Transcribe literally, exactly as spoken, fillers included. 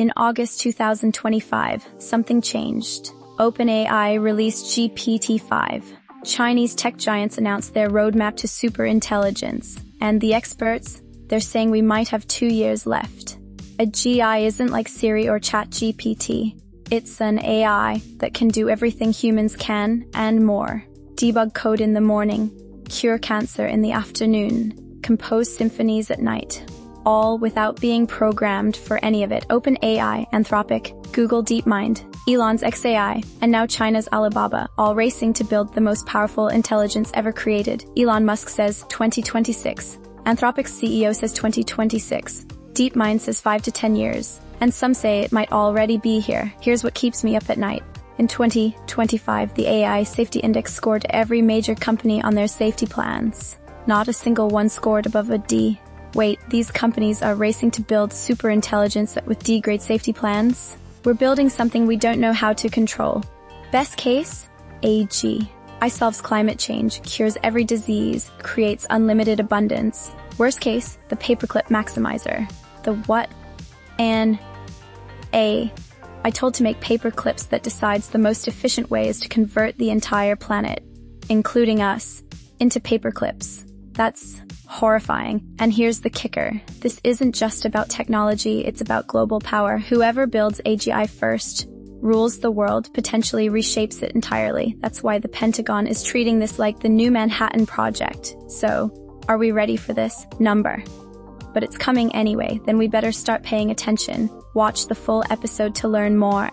In August two thousand twenty-five, something changed. OpenAI released G P T five. Chinese tech giants announced their roadmap to superintelligence. And the experts, they're saying we might have two years left. A G I isn't like Siri or ChatGPT. It's an A I that can do everything humans can and more. Debug code in the morning, cure cancer in the afternoon, compose symphonies at night, all without being programmed for any of it. OpenAI, Anthropic, Google DeepMind, Elon's X A I, and now China's Alibaba, all racing to build the most powerful intelligence ever created. Elon Musk says twenty twenty-six. Anthropic's C E O says twenty twenty-six. DeepMind says five to ten years. And some say it might already be here. Here's what keeps me up at night. In twenty twenty-five, the A I Safety Index scored every major company on their safety plans. Not a single one scored above a D. Wait, these companies are racing to build superintelligence that with D-grade safety plans? We're building something we don't know how to control. Best case? A G I solves climate change, cures every disease, creates unlimited abundance. Worst case, the paperclip maximizer. The what? An A I told to make paperclips that decides the most efficient way is to convert the entire planet, including us, into paperclips. That's horrifying. And here's the kicker. This isn't just about technology, it's about global power. Whoever builds A G I first rules the world, potentially reshapes it entirely. That's why the Pentagon is treating this like the new Manhattan Project. So, are we ready for this? Number. But it's coming anyway, then we better start paying attention. Watch the full episode to learn more.